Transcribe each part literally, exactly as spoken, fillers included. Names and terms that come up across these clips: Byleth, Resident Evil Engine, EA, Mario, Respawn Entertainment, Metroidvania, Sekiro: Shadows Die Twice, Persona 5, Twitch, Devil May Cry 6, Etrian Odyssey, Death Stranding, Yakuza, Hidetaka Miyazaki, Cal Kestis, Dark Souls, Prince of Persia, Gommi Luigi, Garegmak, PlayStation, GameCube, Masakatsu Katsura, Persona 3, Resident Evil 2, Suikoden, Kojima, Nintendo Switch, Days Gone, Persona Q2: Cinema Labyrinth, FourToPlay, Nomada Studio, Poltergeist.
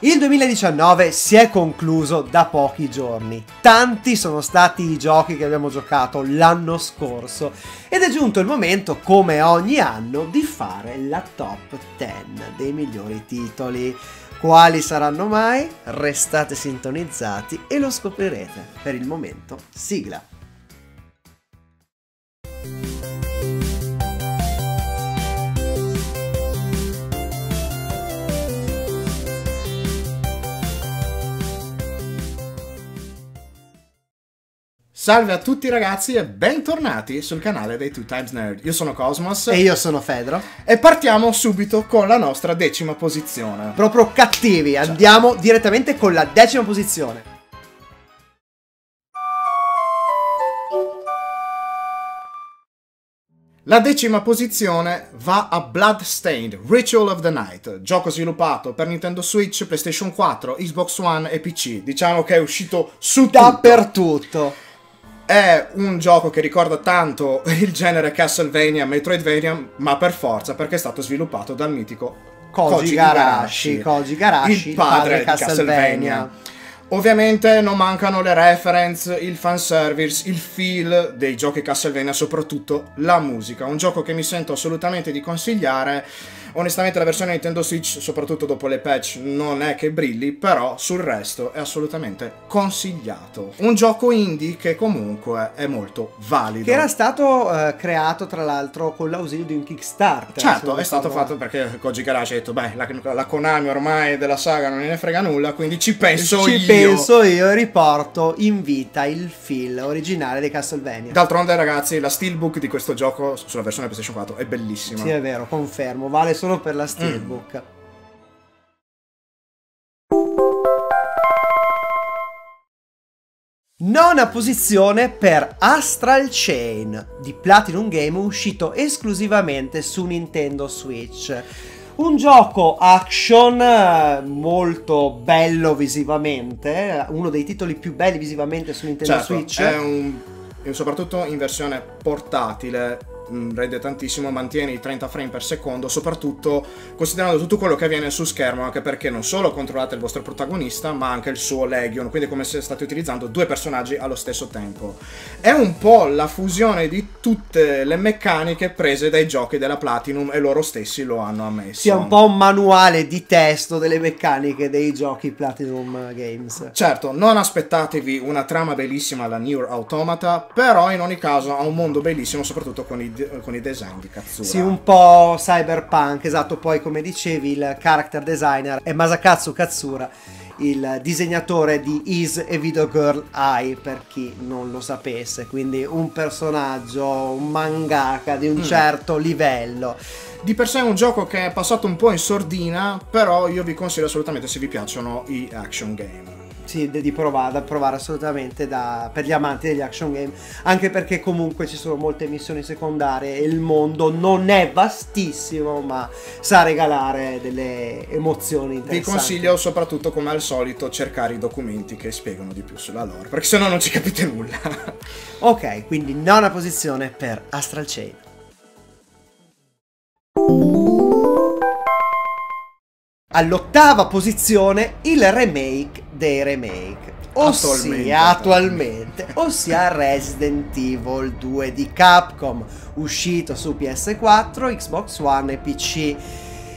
Il duemiladiciannove si è concluso da pochi giorni, tanti sono stati i giochi che abbiamo giocato l'anno scorso ed è giunto il momento, come ogni anno, di fare la top dieci dei migliori titoli. Quali saranno mai? Restate sintonizzati e lo scoprirete. Per il momento, sigla! Salve a tutti ragazzi e bentornati sul canale dei TwoTimesNerd. Io sono Cosmos. E io sono Fedro. E partiamo subito con la nostra decima posizione. Proprio cattivi, ciao. Andiamo direttamente con la decima posizione. La decima posizione va a Bloodstained: Ritual of the Night, gioco sviluppato per Nintendo Switch, PlayStation quattro, Xbox One e P C. Diciamo che è uscito su dappertutto. È un gioco che ricorda tanto il genere Castlevania, Metroidvania, ma per forza, perché è stato sviluppato dal mitico Koji Igarashi, Koji Igarashi, il padre di Castlevania. Ovviamente non mancano le reference, il fanservice, il feel dei giochi Castlevania, soprattutto la musica. Un gioco che mi sento assolutamente di consigliare. Onestamente la versione Nintendo Switch, soprattutto dopo le patch, non è che brilli, però sul resto è assolutamente consigliato. Un gioco indie che comunque è molto valido. Che era stato eh, creato tra l'altro con l'ausilio di un Kickstarter. Certo, è stato fatto perché Koji Igarashi ha detto, beh, la, la Konami ormai della saga non ne frega nulla, quindi ci penso ci io. Ci penso io e riporto in vita il feel originale dei Castlevania. D'altronde ragazzi, la steelbook di questo gioco sulla versione PlayStation quattro è bellissima. Sì, è vero, confermo, vale solo per la steelbook. Mm. Nona posizione per Astral Chain di Platinum Games, uscito esclusivamente su Nintendo Switch. Un gioco action molto bello visivamente, uno dei titoli più belli visivamente su Nintendo certo, Switch. È un, soprattutto in versione portatile, rende tantissimo, mantiene i trenta frame per secondo, soprattutto considerando tutto quello che avviene sul schermo, anche perché non solo controllate il vostro protagonista ma anche il suo legion, quindi come se state utilizzando due personaggi allo stesso tempo. È un po' la fusione di tutte le meccaniche prese dai giochi della Platinum e loro stessi lo hanno ammesso. Sì, è un po' un manuale di testo delle meccaniche dei giochi Platinum Games. Certo, non aspettatevi una trama bellissima alla Nier Automata, però in ogni caso ha un mondo bellissimo, soprattutto con i con i design di Katsura. Sì, un po' cyberpunk, esatto. Poi come dicevi il character designer è Masakatsu Katsura, il disegnatore di Is e Video Girl Eye, per chi non lo sapesse, quindi un personaggio, un mangaka di un mm. certo livello. Di per sé è un gioco che è passato un po' in sordina, però io vi consiglio assolutamente, se vi piacciono i action game, sì, di provare, da provare assolutamente, da, per gli amanti degli action game, anche perché comunque ci sono molte missioni secondarie e il mondo non è vastissimo, ma sa regalare delle emozioni interessanti. Vi consiglio soprattutto, come al solito, cercare i documenti che spiegano di più sulla lore, perché sennò non ci capite nulla. Ok, quindi nona posizione per Astral Chain. All'ottava posizione il remake dei remake, ossia attualmente, attualmente ossia Resident Evil due di Capcom, uscito su P S quattro, Xbox One e P C.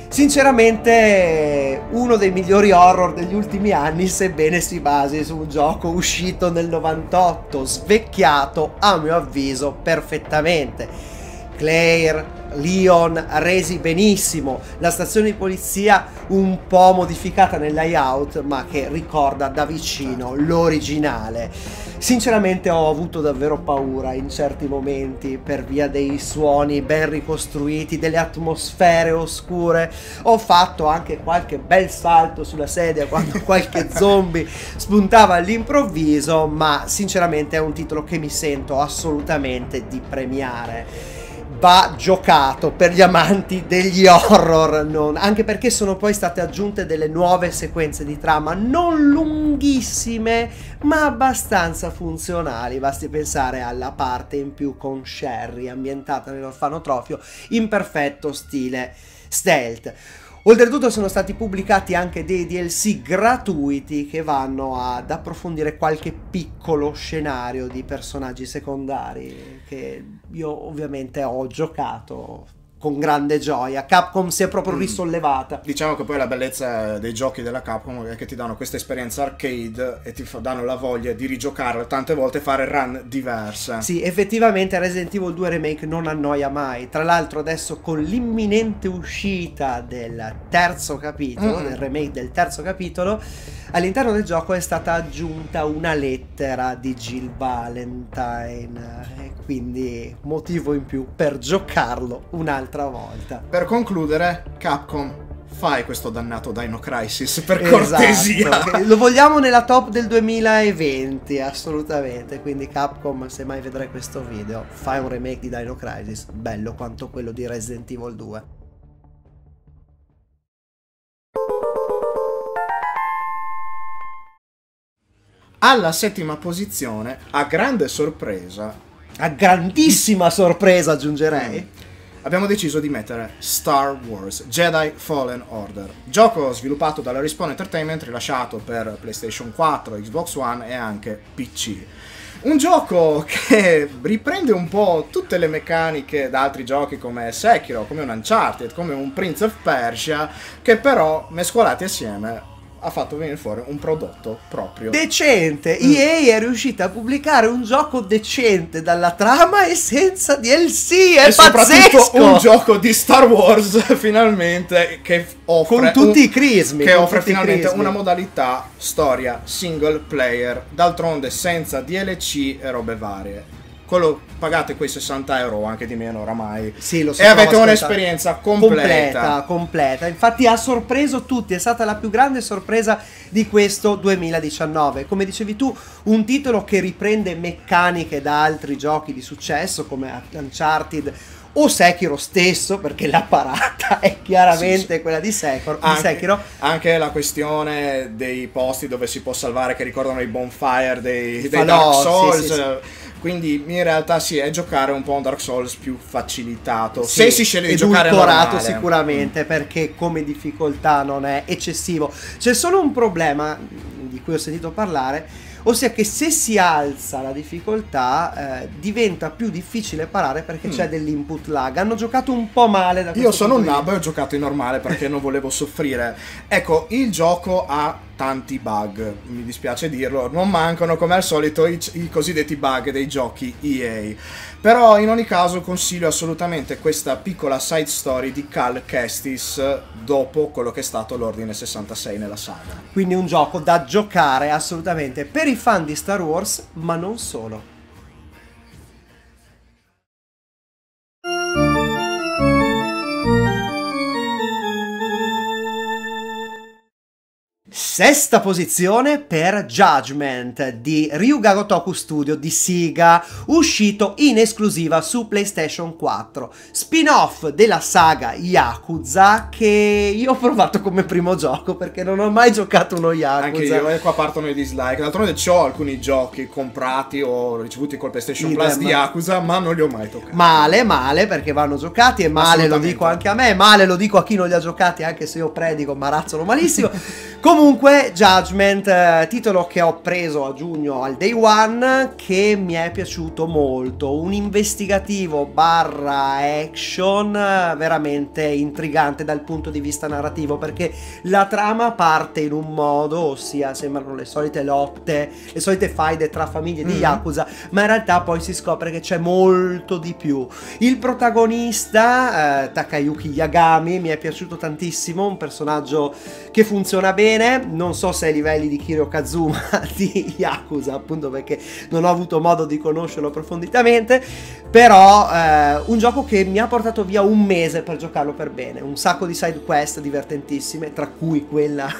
Sinceramente uno dei migliori horror degli ultimi anni, sebbene si basi su un gioco uscito nel novantotto, svecchiato a mio avviso perfettamente. Claire, Leon resi benissimo, la stazione di polizia un po' modificata nel layout ma che ricorda da vicino l'originale. Sinceramente ho avuto davvero paura in certi momenti per via dei suoni ben ricostruiti, delle atmosfere oscure. Ho fatto anche qualche bel salto sulla sedia quando qualche zombie spuntava all'improvviso, ma sinceramente è un titolo che mi sento assolutamente di premiare. Va giocato per gli amanti degli horror, non, anche perché sono poi state aggiunte delle nuove sequenze di trama non lunghissime ma abbastanza funzionali. Basti pensare alla parte in più con Sherry ambientata nell'orfanotrofio in perfetto stile stealth. Oltretutto sono stati pubblicati anche dei D L C gratuiti che vanno ad approfondire qualche piccolo scenario di personaggi secondari che io ovviamente ho giocato con grande gioia. Capcom si è proprio risollevata. Diciamo che poi la bellezza dei giochi della Capcom è che ti danno questa esperienza arcade e ti danno la voglia di rigiocarla tante volte e fare run diverse. Sì, effettivamente Resident Evil due Remake non annoia mai. Tra l'altro adesso con l'imminente uscita del terzo capitolo, mm-hmm. del remake del terzo capitolo, all'interno del gioco è stata aggiunta una lettera di Jill Valentine e quindi motivo in più per giocarlo un'altra volta. Per concludere, Capcom, fai questo dannato Dino Crisis, per cortesia. Esatto. Lo vogliamo nella top del duemilaventi, assolutamente. Quindi Capcom, se mai vedrai questo video, fai un remake di Dino Crisis bello quanto quello di Resident Evil due. Alla settima posizione, a grande sorpresa, a grandissima sorpresa aggiungerei, mm. abbiamo deciso di mettere Star Wars Jedi Fallen Order, gioco sviluppato dalla Respawn Entertainment, rilasciato per PlayStation quattro, Xbox One e anche P C. Un gioco che riprende un po' tutte le meccaniche da altri giochi come Sekiro, come un Uncharted, come un Prince of Persia, che però mescolati assieme ha fatto venire fuori un prodotto proprio decente. mm. E A è riuscita a pubblicare un gioco decente dalla trama e senza D L C, è e pazzesco! Soprattutto un gioco di Star Wars finalmente che offre con tutti un, i crismi che offre finalmente una modalità storia single player, d'altronde senza D L C e robe varie. Quello pagate quei sessanta euro, anche di meno oramai, sì, lo so, e avete un'esperienza completa. completa. Completa, infatti ha sorpreso tutti, è stata la più grande sorpresa di questo duemiladiciannove. Come dicevi tu, un titolo che riprende meccaniche da altri giochi di successo come Uncharted o Sekiro stesso, perché la parata è chiaramente sì, sì. quella di Sekiro, anche, di Sekiro anche la questione dei posti dove si può salvare che ricordano i bonfire dei, dei Dark Souls. Sì, sì, sì. Quindi in realtà sì, è giocare un po' un Dark Souls più facilitato, sì, se si sceglie di giocare normale. Sicuramente, mm. perché come difficoltà non è eccessivo. C'è solo un problema di cui ho sentito parlare, ossia che se si alza la difficoltà eh, diventa più difficile parare perché mm. c'è dell'input lag. Hanno giocato un po' male da questo. Io sono un nab e ho giocato in normale perché non volevo soffrire. Ecco, il gioco ha tanti bug, mi dispiace dirlo, non mancano come al solito i, i cosiddetti bug dei giochi E A, però in ogni caso consiglio assolutamente questa piccola side story di Cal Kestis dopo quello che è stato l'Ordine sessantasei nella saga. Quindi un gioco da giocare assolutamente per i fan di Star Wars, ma non solo. Sesta posizione per Judgment di Ryuga Gotoku Studio di Sega, uscito in esclusiva su PlayStation quattro, spin-off della saga Yakuza che io ho provato come primo gioco perché non ho mai giocato uno Yakuza. Anche io, e qua partono i dislike, d'altronde c'ho alcuni giochi comprati o ricevuti col PlayStation Plus di Yakuza ma non li ho mai toccati. Male, male, perché vanno giocati e male lo dico anche a me, male lo dico a chi non li ha giocati, anche se io predico marazzolo malissimo. Comunque Comunque Judgment, eh, titolo che ho preso a giugno al day one, che mi è piaciuto molto, un investigativo barra action veramente intrigante dal punto di vista narrativo, perché la trama parte in un modo, ossia sembrano le solite lotte, le solite faide tra famiglie di Yakuza, mm-hmm. ma in realtà poi si scopre che c'è molto di più. Il protagonista, eh, Takayuki Yagami, mi è piaciuto tantissimo, un personaggio che funziona bene. Non so se ai livelli di Kiryu Kazuma di Yakuza, appunto perché non ho avuto modo di conoscerlo approfonditamente, però eh, un gioco che mi ha portato via un mese per giocarlo per bene, un sacco di side quest divertentissime, tra cui quella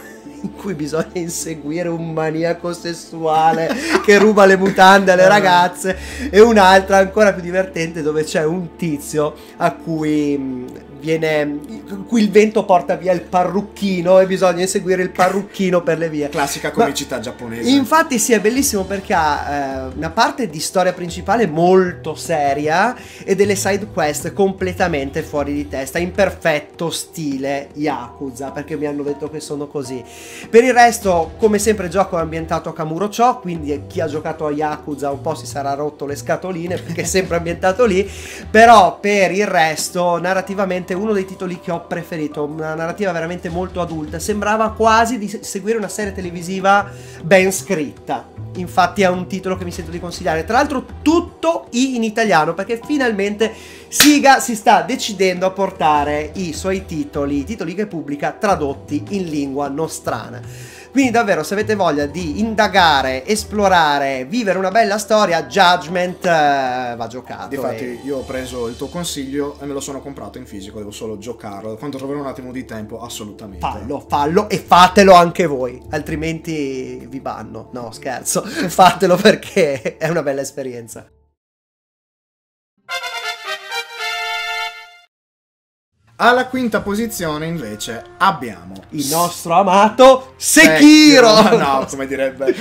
in cui bisogna inseguire un maniaco sessuale che ruba le mutande alle ragazze, e un'altra ancora più divertente dove c'è un tizio a cui viene, in cui il vento porta via il parrucchino e bisogna inseguire il parrucchino per le vie. Classica comicità Ma, giapponese. Infatti sì, è bellissimo perché ha eh, una parte di storia principale molto seria e delle side quest completamente fuori di testa, in perfetto stile Yakuza, perché mi hanno detto che sono così. Per il resto, come sempre, il gioco è ambientato a Kamurocho, quindi chi ha giocato a Yakuza un po' si sarà rotto le scatoline perché è sempre ambientato lì, però per il resto narrativamente uno dei titoli che ho preferito, una narrativa veramente molto adulta, sembrava quasi di seguire una serie televisiva ben scritta. Infatti è un titolo che mi sento di consigliare, tra l'altro tutto in italiano, perché finalmente Siga si sta decidendo a portare i suoi titoli, i titoli che pubblica, tradotti in lingua nostrana. Quindi davvero, se avete voglia di indagare, esplorare, vivere una bella storia, Judgment eh, va giocato. Difatti e... io ho preso il tuo consiglio e me lo sono comprato in fisico, devo solo giocarlo. Quando troverò un attimo di tempo, assolutamente. Fallo, fallo e fatelo anche voi, altrimenti vi banno. No, scherzo, fatelo perché è una bella esperienza. Alla quinta posizione invece abbiamo il nostro amato Sekiro. Sekiro. No, come direbbe.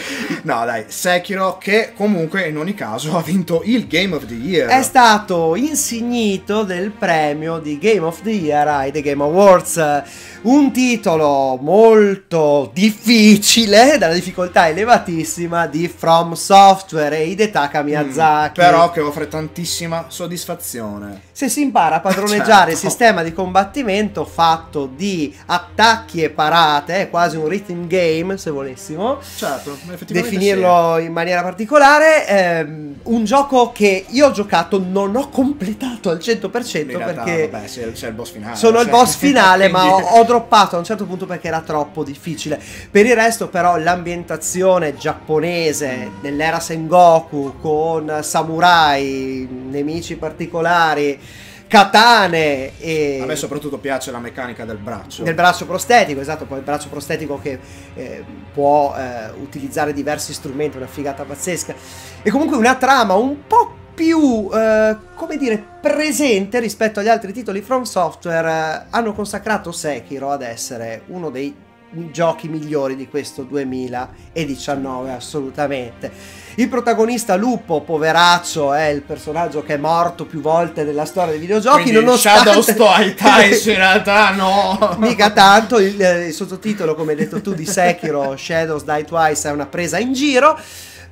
No, dai, Sekiro, che comunque in ogni caso ha vinto il Game of the Year. È stato insignito del premio di Game of the Year ai The Game Awards. Un titolo molto difficile, dalla difficoltà elevatissima, di From Software e Hidetaka Miyazaki. Mm, però che offre tantissima soddisfazione. Se si impara a padroneggiare certo. il sistema di combattimento fatto di attacchi e parate, è quasi un rhythm game se volessimo certo, definirlo sì. in maniera particolare. Ehm, un gioco che io ho giocato, non ho completato al cento per cento in realtà, perché c'è il boss finale. Sono il boss finale, quindi... ma ho, ho droppato a un certo punto perché era troppo difficile. Per il resto però l'ambientazione giapponese nell'era Sengoku, con samurai, nemici particolari, katane e... A me soprattutto piace la meccanica del braccio. Del braccio prostetico, esatto, poi il braccio prostetico che eh, può eh, utilizzare diversi strumenti, una figata pazzesca. E comunque una trama un po' più, eh, come dire, presente rispetto agli altri titoli From Software. Eh, hanno consacrato Sekiro ad essere uno dei giochi migliori di questo duemiladiciannove, assolutamente. Il protagonista Lupo, poveraccio, è il personaggio che è morto più volte nella storia dei videogiochi. Quindi nonostante... Shadows Die Twice in realtà no! Mica tanto, il, il sottotitolo, come hai detto tu, di Sekiro, Shadows Die Twice, è una presa in giro.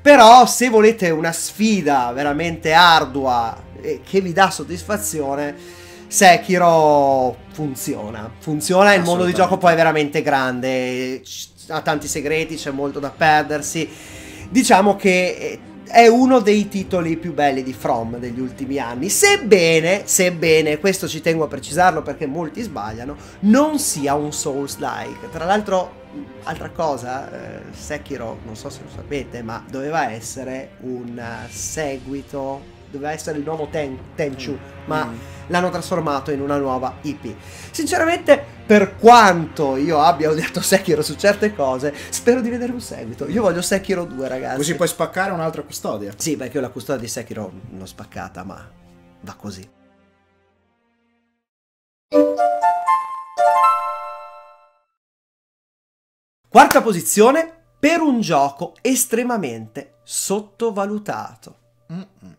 Però se volete una sfida veramente ardua e che vi dà soddisfazione, Sekiro funziona, funziona. Il mondo di gioco poi è veramente grande, ha tanti segreti, c'è molto da perdersi. Diciamo che è uno dei titoli più belli di From degli ultimi anni, sebbene, sebbene, questo ci tengo a precisarlo perché molti sbagliano, non sia un Souls-like. Tra l'altro, altra cosa, eh, Sekiro, non so se lo sapete, ma doveva essere un seguito, doveva essere il nuovo Ten Tenchu, ma mm. l'hanno trasformato in una nuova I P. Sinceramente, per quanto io abbia odiato Sekiro su certe cose, spero di vedere un seguito. Io voglio Sekiro due, ragazzi. Così puoi spaccare un'altra custodia. Sì, perché io la custodia di Sekiro l'ho spaccata, ma va così. Quarta posizione per un gioco estremamente sottovalutato.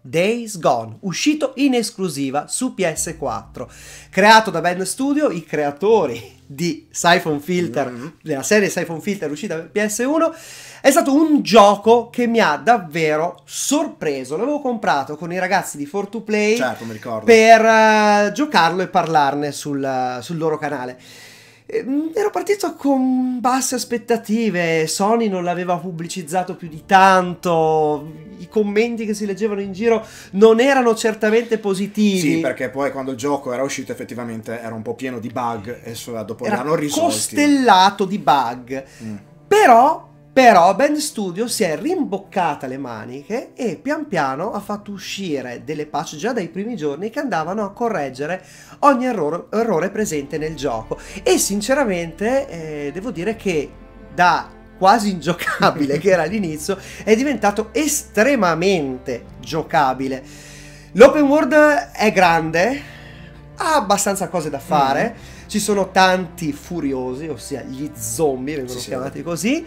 Days Gone, uscito in esclusiva su P S quattro, creato da Bend Studio, i creatori di Siphon Filter, mm-hmm. della serie Siphon Filter uscita per P S uno. È stato un gioco che mi ha davvero sorpreso. L'avevo comprato con i ragazzi di four two play, certo, mi ricordo, per uh, giocarlo e parlarne sul, uh, sul loro canale. Ero partito con basse aspettative, Sony non l'aveva pubblicizzato più di tanto, i commenti che si leggevano in giro non erano certamente positivi. Sì, perché poi quando il gioco era uscito effettivamente era un po' pieno di bug e dopo l'hanno risolto. Costellato di bug. Mm. Però... Però Bend Studio si è rimboccata le maniche e pian piano ha fatto uscire delle patch già dai primi giorni che andavano a correggere ogni errore, errore presente nel gioco. E sinceramente eh, devo dire che da quasi ingiocabile che era all'inizio è diventato estremamente giocabile. L'open world è grande, ha abbastanza cose da fare. Mm. Ci sono tanti furiosi, ossia gli zombie, vengono sì, chiamati sì. così,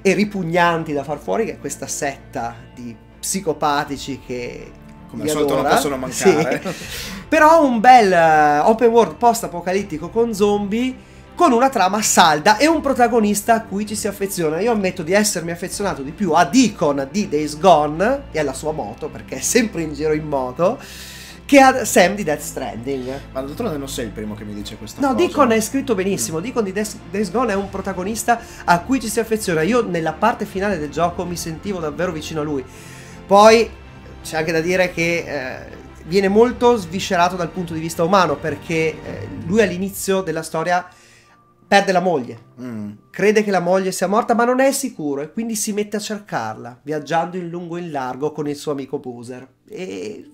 e ripugnanti da far fuori, che è questa setta di psicopatici che... come al solito non possono mancare. Sì. Però un bel uh, open world post-apocalittico con zombie, con una trama salda e un protagonista a cui ci si affeziona. Io ammetto di essermi affezionato di più a Deacon di Days Gone e alla sua moto, perché è sempre in giro in moto, che a Sam di Death Stranding. Ma d'altronde non sei il primo che mi dice questa no, cosa. No, Deacon è scritto benissimo. Mm. Deacon di Death, Days Gone è un protagonista a cui ci si affeziona. Io nella parte finale del gioco mi sentivo davvero vicino a lui. Poi c'è anche da dire che eh, viene molto sviscerato dal punto di vista umano, perché eh, lui all'inizio della storia perde la moglie. Mm. Crede che la moglie sia morta, ma non è sicuro, e quindi si mette a cercarla, viaggiando in lungo e in largo con il suo amico Bowser. E...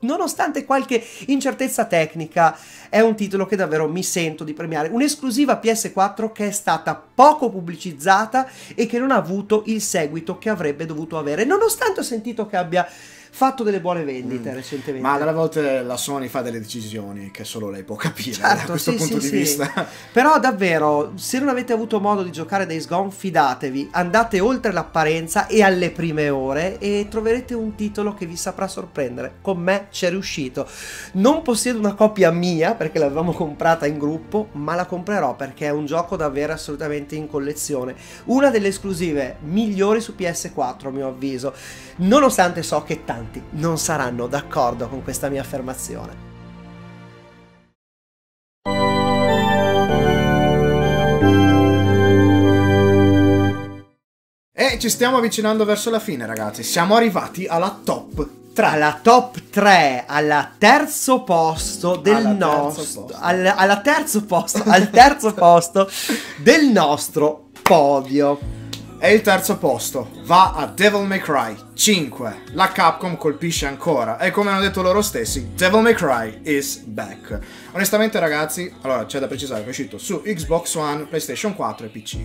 nonostante qualche incertezza tecnica, è un titolo che davvero mi sento di premiare. Un'esclusiva P S quattro che è stata poco pubblicizzata e che non ha avuto il seguito che avrebbe dovuto avere, nonostante ho sentito che abbia fatto delle buone vendite mm. recentemente. Ma alle volte la Sony fa delle decisioni che solo lei può capire, certo, da questo sì, punto sì, di sì. vista. Però davvero, se non avete avuto modo di giocare Days Gone, fidatevi, andate oltre l'apparenza e alle prime ore e troverete un titolo che vi saprà sorprendere. Con me c'è riuscito. Non possiedo una copia mia perché l'avevamo comprata in gruppo, ma la comprerò perché è un gioco davvero assolutamente in collezione, una delle esclusive migliori su P S quattro a mio avviso, nonostante so che tanti non saranno d'accordo con questa mia affermazione. E ci stiamo avvicinando verso la fine, ragazzi. Siamo arrivati alla top tre. Alla top tre, alla terzo posto del alla nostro... Terzo posto. Alla, alla terzo posto, al terzo posto del nostro podio. E il terzo posto va a Devil May Cry cinque. La Capcom colpisce ancora e, come hanno detto loro stessi, Devil May Cry is back. Onestamente, ragazzi, allora c'è da precisare che è uscito su Xbox One, PlayStation quattro e P C.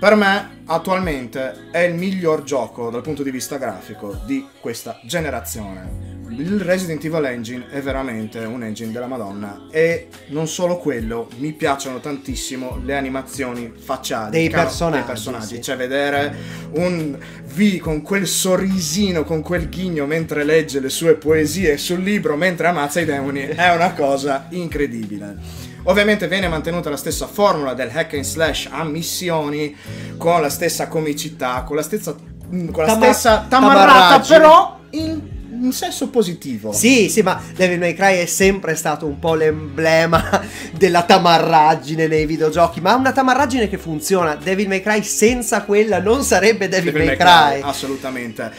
Per me attualmente è il miglior gioco dal punto di vista grafico di questa generazione. Il Resident Evil Engine è veramente un engine della Madonna, e non solo quello, mi piacciono tantissimo le animazioni facciali dei personaggi, dei personaggi. Sì. Cioè vedere un V con quel sorrisino, con quel ghigno mentre legge le sue poesie sul libro mentre ammazza i demoni è una cosa incredibile. Ovviamente viene mantenuta la stessa formula del hack and slash a missioni, con la stessa comicità, con la stessa, con la Tam stessa tamarrata, però in in senso positivo. Sì, sì, ma Devil May Cry è sempre stato un po' l'emblema della tamarraggine nei videogiochi, ma una tamarraggine che funziona. Devil May Cry senza quella non sarebbe Devil, Devil May, May Cry. Cry. Assolutamente.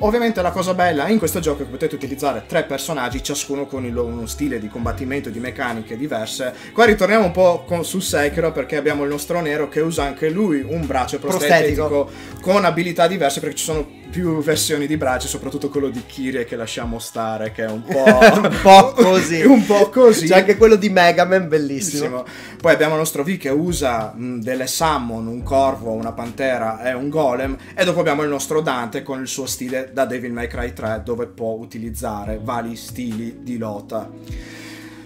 Ovviamente la cosa bella in questo gioco è che potete utilizzare tre personaggi, ciascuno con il, uno stile di combattimento e di meccaniche diverse. Qua ritorniamo un po' con, su Sekiro, perché abbiamo il nostro nero che usa anche lui un braccio prostetico, prostetico con abilità diverse, perché ci sono più versioni di braccio, soprattutto quello di Kirie che lasciamo stare, che è un po', un po' così. un po' così. C'è anche quello di Mega Man, bellissimo. bellissimo. Poi abbiamo il nostro V che usa mh, delle summon, un corvo, una pantera e un golem, e dopo abbiamo il nostro Dante con il suo stile da Devil May Cry tre, dove può utilizzare vari stili di lotta.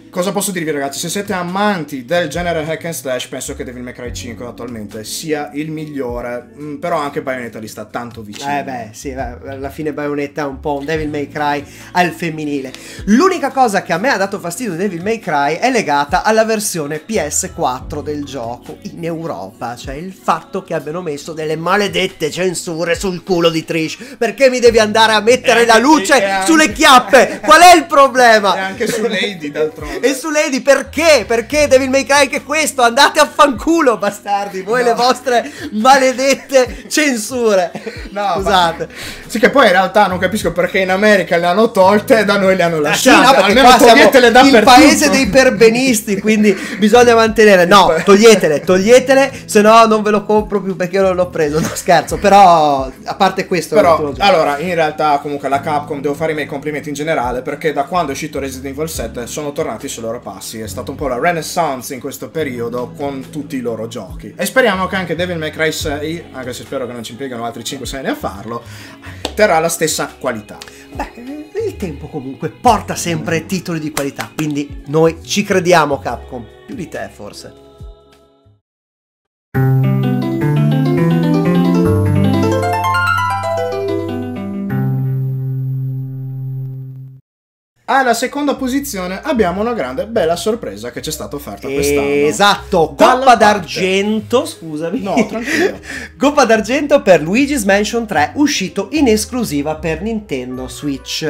Cosa posso dirvi, ragazzi? Se siete amanti del genere hack and slash, penso che Devil May Cry cinque attualmente sia il migliore, però anche Bayonetta li sta tanto vicino. Eh beh, sì, beh, alla fine Bayonetta è un po' un Devil May Cry al femminile. L'unica cosa che a me ha dato fastidio di Devil May Cry è legata alla versione P S quattro del gioco in Europa, cioè il fatto che abbiano messo delle maledette censure sul culo di Trish. Perché mi devi andare a mettere la luce anche... sulle chiappe? Qual è il problema? E anche su Lady, d'altronde. E su Lady, perché? Perché Devil May Cry che questo? Andate a fanculo, bastardi, voi no. le vostre maledette censure. No, scusate. Ma... sì, che poi in realtà non capisco perché in America le hanno tolte e da noi le hanno lasciate. Sì, no, almeno toglietele dappertutto. Il paese dei perbenisti, quindi bisogna mantenere. No, toglietele, toglietele, se no non ve lo compro più perché io non l'ho preso. No, scherzo, però a parte questo. Però, allora, in realtà comunque la Capcom, devo fare i miei complimenti in generale, perché da quando è uscito Resident Evil sette sono tornati sui loro passi. È stata un po' la renaissance in questo periodo con tutti i loro giochi, e speriamo che anche Devil May Cry sei, anche se spero che non ci impiegano altri cinque sei anni a farlo, terrà la stessa qualità. Beh, il il tempo comunque porta sempre titoli di qualità, quindi noi ci crediamo Capcom, più di te forse. Alla seconda posizione abbiamo una grande bella sorpresa che ci è stata offerta quest'anno. Esatto, Coppa d'argento, scusami. No, tranquillo. Coppa d'argento per Luigi's Mansion tre, uscito in esclusiva per Nintendo Switch.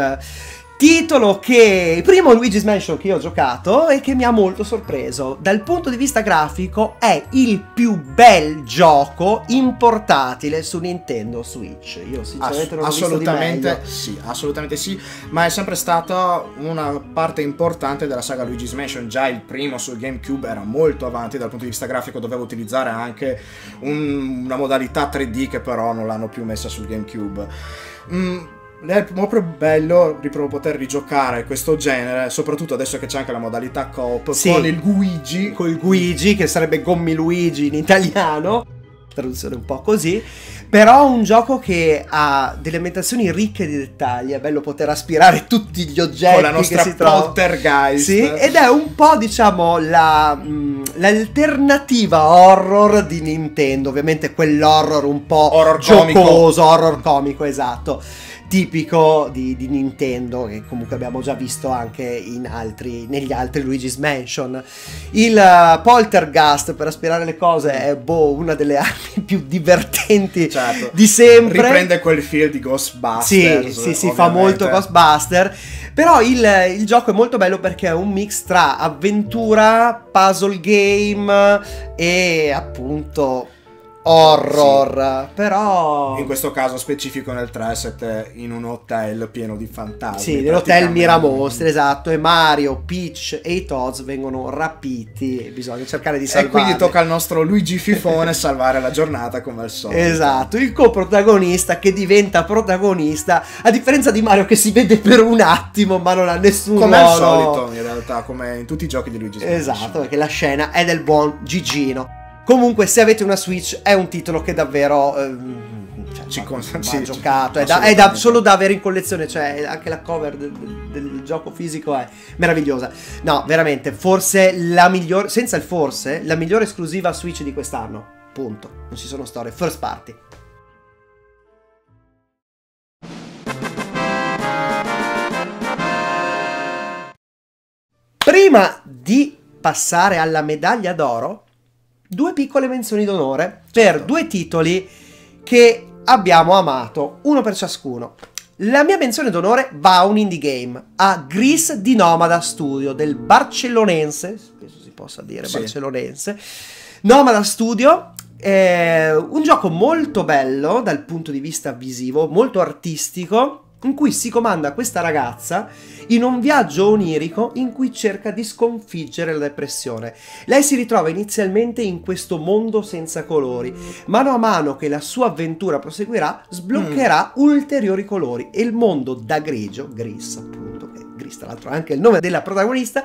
Titolo che, primo Luigi's Mansion che io ho giocato e che mi ha molto sorpreso. Dal punto di vista grafico è il più bel gioco in portatile su Nintendo Switch. Io sinceramente non l'ho visto di meglio. Sì, assolutamente sì, ma è sempre stata una parte importante della saga Luigi's Mansion. Già il primo su GameCube era molto avanti dal punto di vista grafico, doveva utilizzare anche un, una modalità tre D che però non l'hanno più messa sul GameCube. Mm. È proprio bello poter rigiocare questo genere, soprattutto adesso che c'è anche la modalità co-op, sì, con il Luigi, col Luigi che sarebbe Gommi Luigi in italiano, traduzione un po' così, però un gioco che ha delle ambientazioni ricche di dettagli, è bello poter aspirare tutti gli oggetti con la nostra che si poltergeist, sì, ed è un po' diciamo l'alternativa la, horror di Nintendo, ovviamente quell'horror un po' horror giocoso, comico. horror comico, esatto, tipico di, di Nintendo, che comunque abbiamo già visto anche in altri, negli altri Luigi's Mansion. Il poltergeist per aspirare le cose è boh, una delle armi più divertenti, certo, di sempre. Riprende quel film di Ghostbusters. Sì, sì, si fa molto Ghostbusters. Però il, il gioco è molto bello perché è un mix tra avventura, puzzle game e appunto horror, sì, però in questo caso specifico nel tre siete in un hotel pieno di fantasmi. Sì, nell'hotel Miramostre, esatto, e Mario, Peach e i Toads vengono rapiti e bisogna cercare di salvare. E quindi tocca al nostro Luigi Fifone salvare la giornata come al solito. Esatto, il coprotagonista che diventa protagonista, a differenza di Mario che si vede per un attimo ma non ha nessun ruolo. Come al solito in realtà, come in tutti i giochi di Luigi Fifone. Esatto, perché la scena è del buon Gigino. Comunque, se avete una Switch, è un titolo che davvero ehm, cioè, ci va, sì, va giocato, è, da, è da, solo da avere in collezione, cioè anche la cover del, del, del gioco fisico è meravigliosa. No, veramente, forse la migliore, senza il forse, la migliore esclusiva Switch di quest'anno, punto. Non ci sono storie, first party. Prima di passare alla medaglia d'oro, due piccole menzioni d'onore per due titoli che abbiamo amato, uno per ciascuno. La mia menzione d'onore va a un indie game, a Gris di Nomada Studio, del barcellonense, penso si possa dire, sì, barcellonense, Nomada Studio. È un gioco molto bello dal punto di vista visivo, molto artistico, in cui si comanda questa ragazza in un viaggio onirico in cui cerca di sconfiggere la depressione. Lei si ritrova inizialmente in questo mondo senza colori, mano a mano che la sua avventura proseguirà sbloccherà mm. ulteriori colori e il mondo da grigio, Gris appunto, che Gris tra l'altro è anche il nome della protagonista,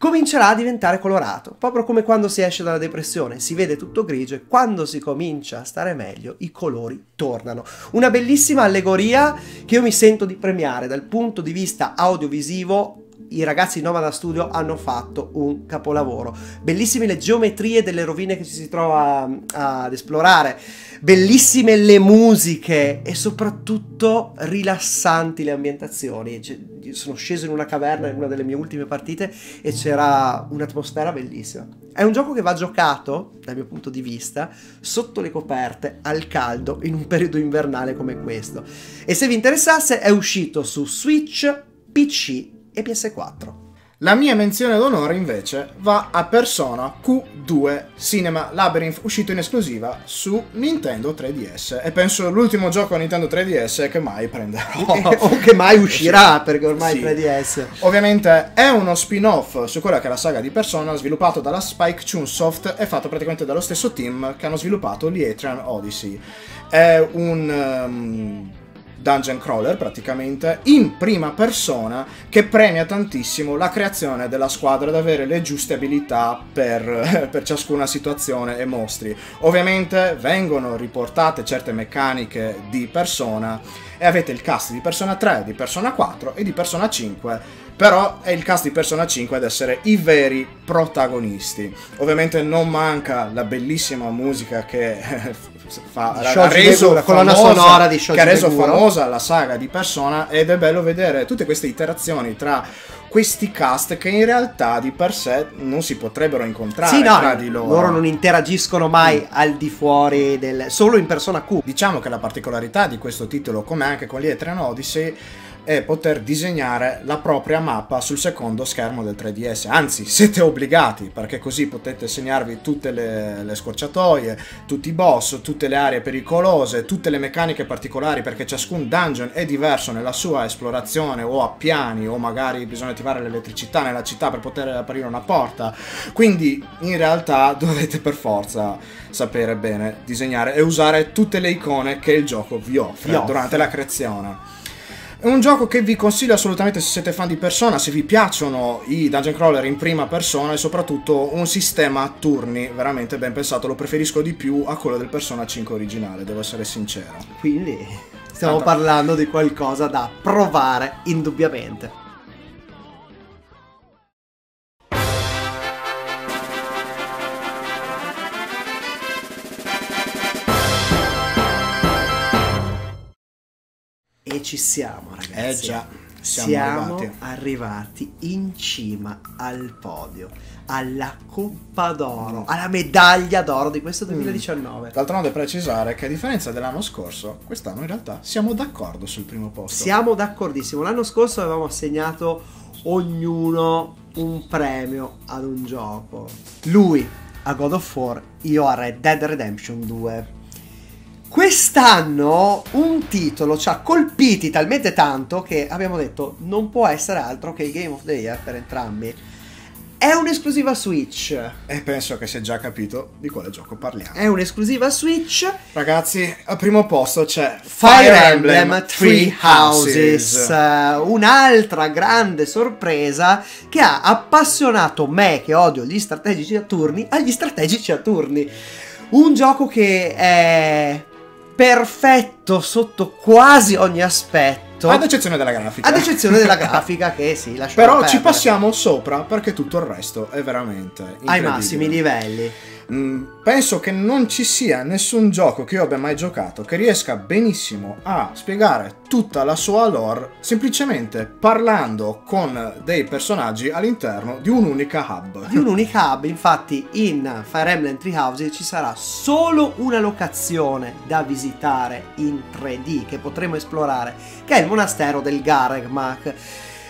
comincerà a diventare colorato, proprio come quando si esce dalla depressione, si vede tutto grigio e quando si comincia a stare meglio i colori tornano. Una bellissima allegoria che io mi sento di premiare. Dal punto di vista audiovisivo i ragazzi di Nomada Studio hanno fatto un capolavoro. Bellissime le geometrie delle rovine che ci si trova a, ad esplorare, bellissime le musiche e soprattutto rilassanti le ambientazioni. Sono sceso in una caverna in una delle mie ultime partite e c'era un'atmosfera bellissima. È un gioco che va giocato, dal mio punto di vista, sotto le coperte, al caldo, in un periodo invernale come questo. E se vi interessasse è uscito su Switch, P C e P S quattro. La mia menzione d'onore invece va a Persona Q due Cinema Labyrinth, uscito in esclusiva su Nintendo tre D S, e penso l'ultimo gioco a Nintendo tre D S che mai prenderò o che mai uscirà, perché ormai sì, tre D S ovviamente è uno spin-off su quella che è la saga di Persona, sviluppato dalla Spike Chunsoft e fatto praticamente dallo stesso team che hanno sviluppato gli Etrian Odyssey. È un um, dungeon crawler praticamente, in prima persona, che premia tantissimo la creazione della squadra, ad avere le giuste abilità per, per ciascuna situazione e mostri. Ovviamente vengono riportate certe meccaniche di Persona e avete il cast di Persona tre, di Persona quattro e di Persona cinque. Però è il cast di Persona cinque ad essere i veri protagonisti. Ovviamente non manca la bellissima musica che fa, ha reso la colonna sonora di Shoji, che ha reso famosa la saga di Persona, ed è bello vedere tutte queste iterazioni tra questi cast che in realtà di per sé non si potrebbero incontrare, sì, no, tra di loro. Loro non interagiscono mai mm. al di fuori del... solo in Persona Q. Diciamo che la particolarità di questo titolo, come anche con gli Etrian Odyssey, e poter disegnare la propria mappa sul secondo schermo del tre D S. Anzi, siete obbligati, perché così potete segnarvi tutte le, le scorciatoie, tutti i boss, tutte le aree pericolose, tutte le meccaniche particolari, perché ciascun dungeon è diverso nella sua esplorazione, o a piani, o magari bisogna attivare l'elettricità nella città per poter aprire una porta. Quindi in realtà dovete per forza sapere bene disegnare e usare tutte le icone che il gioco vi offre, vi offre. durante la creazione. È un gioco che vi consiglio assolutamente se siete fan di Persona, se vi piacciono i dungeon crawler in prima persona, e soprattutto un sistema a turni veramente ben pensato. Lo preferisco di più a quello del Persona cinque originale, devo essere sincero. Quindi stiamo Tanto. parlando di qualcosa da provare indubbiamente. E ci siamo, ragazzi. Eh già, siamo, siamo arrivati. arrivati in cima al podio, alla Coppa d'Oro, alla medaglia d'oro di questo duemiladiciannove. Mm. D'altronde precisare che, a differenza dell'anno scorso, quest'anno in realtà siamo d'accordo sul primo posto. Siamo d'accordissimo. L'anno scorso avevamo assegnato ognuno un premio ad un gioco. Lui a God of War, io a Red Dead Redemption due. Quest'anno un titolo ci ha colpiti talmente tanto che abbiamo detto non può essere altro che il Game of the Year per entrambi. È un'esclusiva Switch. E penso che si è già capito di quale gioco parliamo. È un'esclusiva Switch. Ragazzi, al primo posto c'è Fire, Fire Emblem Three Houses. Houses. Un'altra grande sorpresa che ha appassionato me, che odio gli strategici a turni, agli strategici a turni. Un gioco che è... perfetto sotto quasi ogni aspetto, ad eccezione della grafica. Ad eccezione della grafica che sì, lasciamo Però perdere. Ci passiamo sopra, perché tutto il resto è veramente ai massimi livelli. Mm, penso che non ci sia nessun gioco che io abbia mai giocato che riesca benissimo a spiegare tutta la sua lore semplicemente parlando con dei personaggi all'interno di un'unica hub. Di un'unica hub, infatti in Fire Emblem Three Houses ci sarà solo una locazione da visitare in tre D che potremo esplorare, che è il monastero del Garegmak.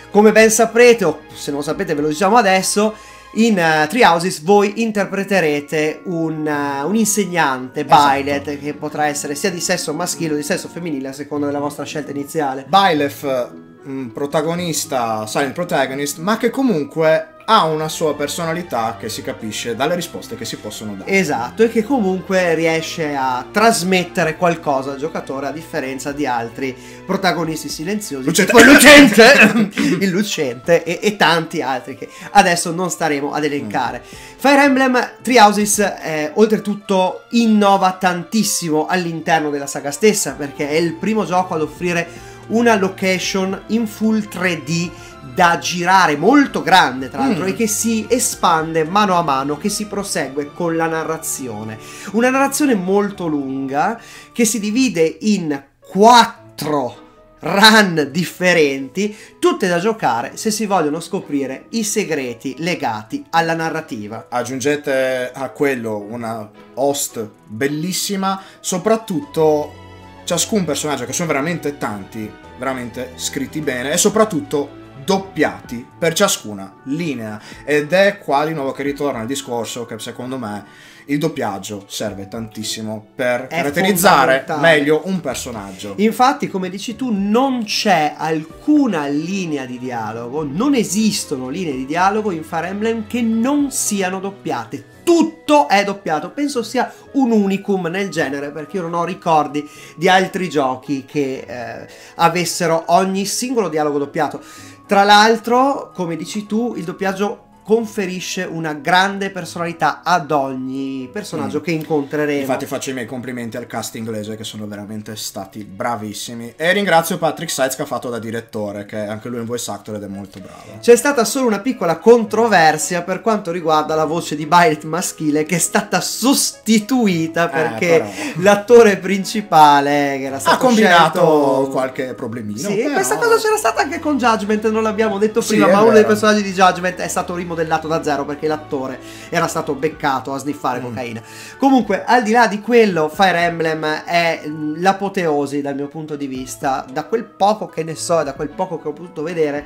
Come ben saprete, o se non sapete ve lo diciamo adesso, in uh, Three Houses voi interpreterete un, uh, un insegnante, Byleth, esatto, che potrà essere sia di sesso maschile o di sesso femminile a seconda della vostra scelta iniziale. Byleth, protagonista, silent protagonist, ma che comunque ha una sua personalità che si capisce dalle risposte che si possono dare. Esatto, e che comunque riesce a trasmettere qualcosa al giocatore, a differenza di altri protagonisti silenziosi, Lucente, il Lucente, il Lucente e, e tanti altri che adesso non staremo ad elencare. Mm. Fire Emblem Three Houses eh, oltretutto innova tantissimo all'interno della saga stessa, perché è il primo gioco ad offrire una location in full tre D da girare, molto grande tra l'altro, mm. e che si espande mano a mano che si prosegue con la narrazione. Una narrazione molto lunga che si divide in quattro run differenti, tutte da giocare se si vogliono scoprire i segreti legati alla narrativa. Aggiungete a quello una host bellissima, soprattutto ciascun personaggio, che sono veramente tanti, veramente scritti bene e soprattutto doppiati per ciascuna linea, ed è qua di nuovo che ritorna il discorso che secondo me il doppiaggio serve tantissimo per è caratterizzare meglio un personaggio. Infatti, come dici tu, non c'è alcuna linea di dialogo, non esistono linee di dialogo in Fire Emblem che non siano doppiate. tutto è doppiato. Penso sia un unicum nel genere, perché io non ho ricordi di altri giochi che eh, avessero ogni singolo dialogo doppiato. Tra l'altro, come dici tu, il doppiaggio conferisce una grande personalità ad ogni personaggio mm. che incontreremo. Infatti faccio i miei complimenti al cast inglese, che sono veramente stati bravissimi, e ringrazio Patrick Sides che ha fatto da direttore, che anche lui è un voice actor ed è molto bravo. C'è stata solo una piccola controversia per quanto riguarda la voce di Byleth maschile, che è stata sostituita perché eh, l'attore principale che era stato ha combinato scelto... qualche problemino. Sì, però... questa cosa c'era stata anche con Judgment, non l'abbiamo detto prima, sì, ma uno dei personaggi di Judgment è stato rimasto modellato da zero perché l'attore era stato beccato a sniffare mm. cocaina. Comunque, al di là di quello, Fire Emblem è l'apoteosi dal mio punto di vista, da quel poco che ne so e da quel poco che ho potuto vedere,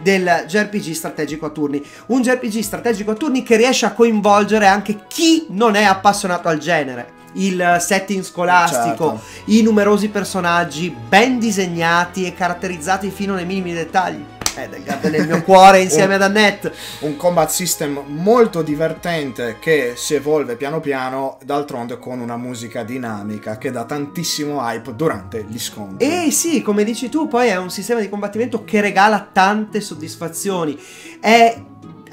del gi erre pi gi strategico a turni. Un gi erre pi gi strategico a turni che riesce a coinvolgere anche chi non è appassionato al genere. Il setting scolastico, certo. I numerosi personaggi ben disegnati e caratterizzati fino nei minimi dettagli. Eh, del gatto nel mio cuore insieme un, ad Annette. Un combat system molto divertente che si evolve piano piano, d'altronde con una musica dinamica che dà tantissimo hype durante gli scontri. E sì, come dici tu, poi è un sistema di combattimento che regala tante soddisfazioni. È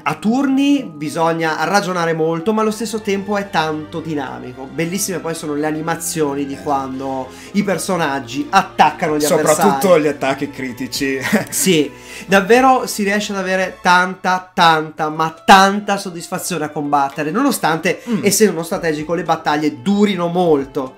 a turni, bisogna ragionare molto, ma allo stesso tempo è tanto dinamico. Bellissime poi sono le animazioni di eh. quando i personaggi attaccano gli Soprattutto avversari. Soprattutto gli attacchi critici. Sì, davvero si riesce ad avere tanta, tanta, ma tanta soddisfazione a combattere, nonostante, mm. essendo uno strategico, le battaglie durino molto.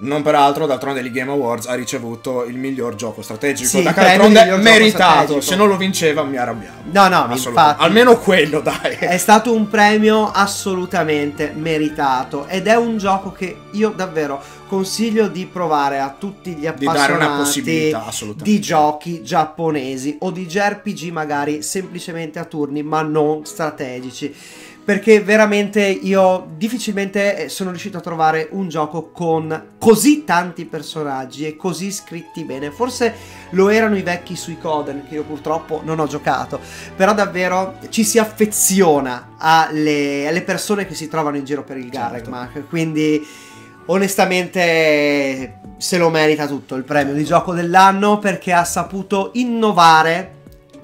Non peraltro, d'altronde gli Game Awards ha ricevuto il miglior gioco strategico, sì, da d'altronde meritato, se non lo vinceva mi arrabbiavo. No, no, infatti, almeno quello, dai. È stato un premio assolutamente meritato ed è un gioco che io davvero consiglio di provare a tutti gli appassionati di, dare una possibilità, assolutamente, di giochi giapponesi o di gi erre pi gi magari semplicemente a turni ma non strategici. Perché veramente io difficilmente sono riuscito a trovare un gioco con così tanti personaggi e così scritti bene. Forse lo erano i vecchi Suikoden, che io purtroppo non ho giocato. Però davvero ci si affeziona alle, alle persone che si trovano in giro per il Garakmak. Certo. Quindi onestamente se lo merita tutto il premio di gioco dell'anno, perché ha saputo innovare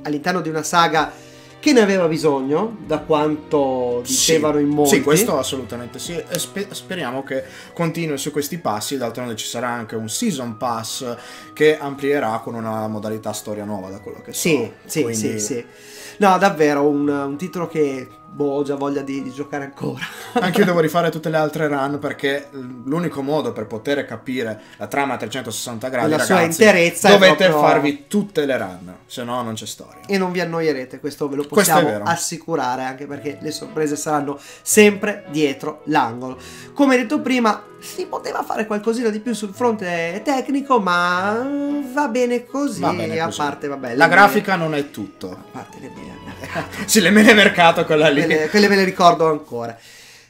all'interno di una saga che ne aveva bisogno, da quanto dicevano sì, in molti. Sì, questo assolutamente sì, e spe speriamo che continui su questi passi. D'altronde ci sarà anche un season pass che amplierà con una modalità storia nuova, da quello che sì, so. Sì, quindi... sì, sì. No, davvero, un, un titolo che... boh, ho già voglia di, di giocare ancora. Anche io devo rifare tutte le altre run, perché l'unico modo per poter capire la trama a trecentosessanta gradi, la ragazzi, sua interezza, dovete proprio... farvi tutte le run, se no non c'è storia. E non vi annoierete, questo ve lo possiamo assicurare, anche perché le sorprese saranno sempre dietro l'angolo. Come detto prima, si poteva fare qualcosina di più sul fronte tecnico, ma va bene così, va bene così. A parte, vabbè, la grafica mele... non è tutto. A parte le mele mercato. Sì, le mele mercato, quella lì. Quelle, quelle me le ricordo ancora.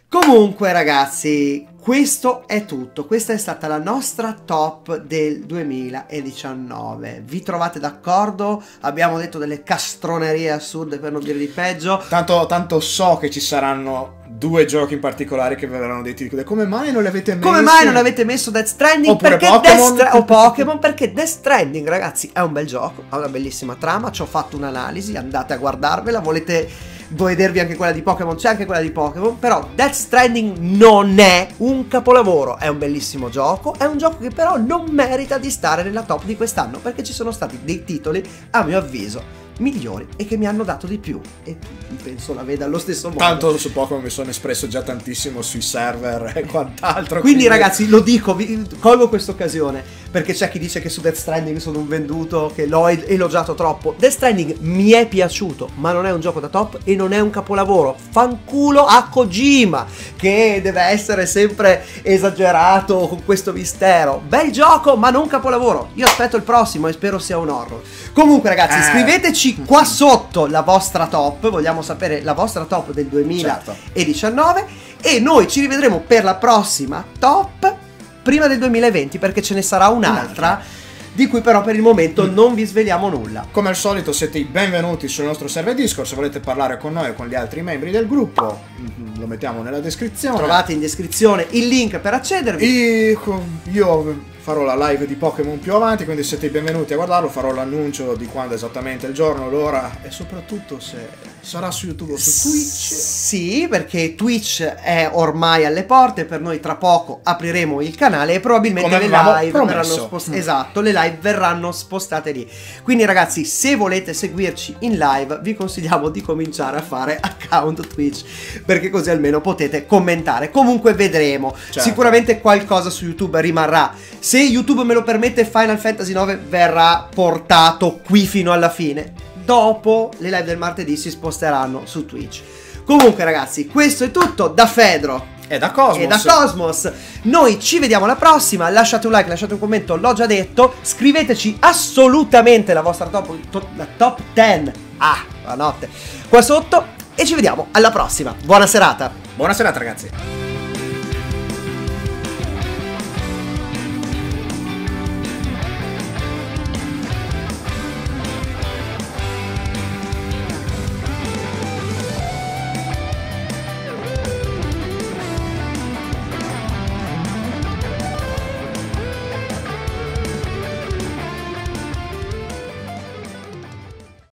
Comunque ragazzi, questo è tutto, questa è stata la nostra top del duemiladiciannove. Vi trovate d'accordo? Abbiamo detto delle castronerie assurde, per non dire di peggio. Tanto, tanto so che ci saranno due giochi in particolare che verranno detti come mai non li avete messi? Come mai non avete messo Death Stranding? Perché Pokémon? Death o Pokémon? Perché Death Stranding, ragazzi, è un bel gioco, ha una bellissima trama, ci ho fatto un'analisi, andate a guardarvela, volete... vedervi anche quella di Pokémon, c'è anche quella di Pokémon. Però Death Stranding non è un capolavoro, è un bellissimo gioco, è un gioco che però non merita di stare nella top di quest'anno, perché ci sono stati dei titoli a mio avviso migliori e che mi hanno dato di più, e penso la veda allo stesso modo. Tanto su Pokémon mi sono espresso già tantissimo sui server e quant'altro, quindi, quindi ragazzi, lo dico, vi, colgo questa occasione, perché c'è chi dice che su Death Stranding sono un venduto, che l'ho elogiato troppo. Death Stranding mi è piaciuto, ma non è un gioco da top e non è un capolavoro. Fanculo a Kojima, che deve essere sempre esagerato con questo mistero. Bel gioco, ma non capolavoro. Io aspetto il prossimo e spero sia un horror. Comunque ragazzi, eh. scriveteci qua sotto la vostra top, vogliamo sapere la vostra top del duemiladiciannove, certo. E noi ci rivedremo per la prossima top prima del duemilaventi, perché ce ne sarà un'altra di cui però per il momento mm. non vi sveliamo nulla. Come al solito siete i benvenuti sul nostro server Discord, se volete parlare con noi o con gli altri membri del gruppo lo mettiamo nella descrizione. Trovate in descrizione il link per accedervi. E io farò la live di Pokémon più avanti, quindi siete i benvenuti a guardarlo, farò l'annuncio di quando esattamente il giorno, l'ora e soprattutto se sarà su YouTube o su Twitch. Sì, perché Twitch è ormai alle porte, per noi tra poco apriremo il canale e probabilmente Come le live verranno spostate. Esatto, le live verranno spostate lì. Quindi ragazzi, se volete seguirci in live vi consigliamo di cominciare a fare account Twitch, perché così almeno potete commentare. Comunque vedremo, certo. Sicuramente qualcosa su YouTube rimarrà. Se YouTube me lo permette, Final Fantasy nove verrà portato qui fino alla fine. Dopo le live del martedì si sposteranno su Twitch. Comunque ragazzi, questo è tutto da Fedro e da Cosmos. E da Cosmos. Noi ci vediamo alla prossima. Lasciate un like, lasciate un commento, l'ho già detto. Scriveteci assolutamente la vostra top, top, la top dieci. Ah, buonanotte. Qua sotto. E ci vediamo alla prossima. Buona serata. Buona serata ragazzi.